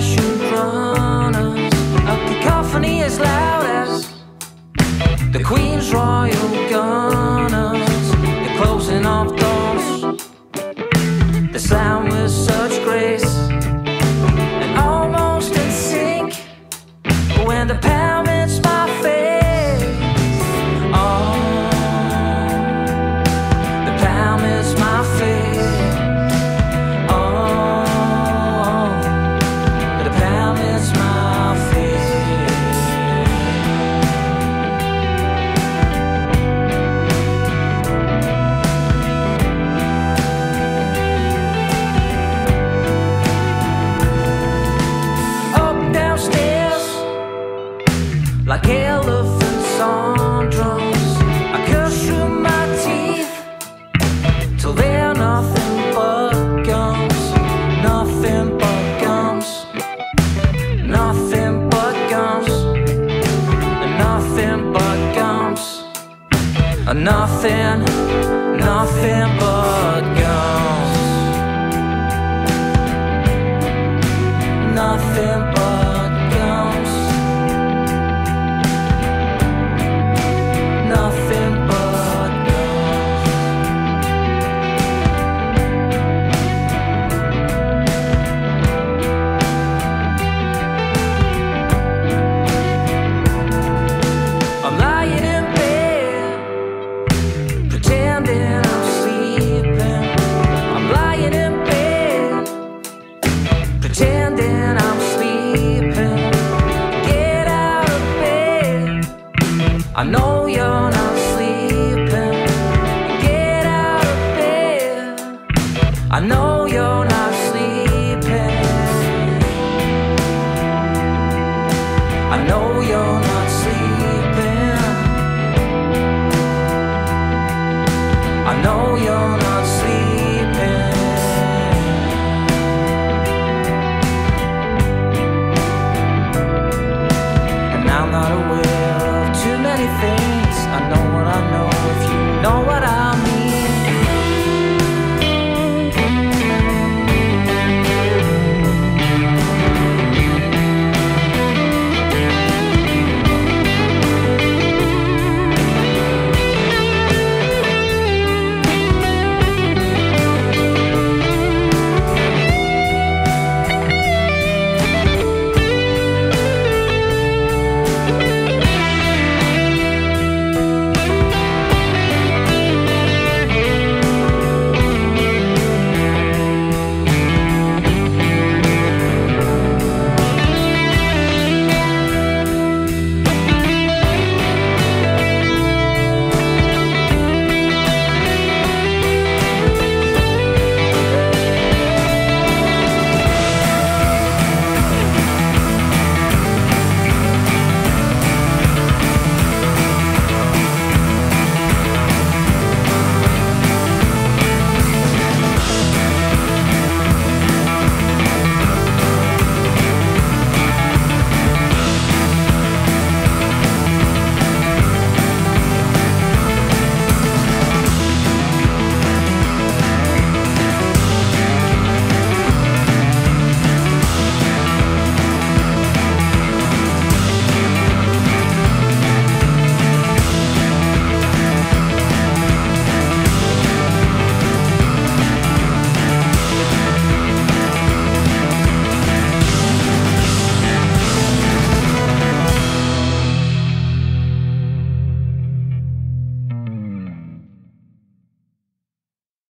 should run us. A cacophony as loud as the Queen's royal gunners. The closing of doors, the sound with such grace, and almost in sync when the pound hits my face. Oh, the pound hits my face. Like elephants on drums, I curse through my teeth till they're nothing but gums. Nothing but gums. Nothing but gums. Nothing but gums. Nothing, nothing but gums. Nothing but I know you're not sleeping. Get out of bed. I know you're not sleeping. I know you're not.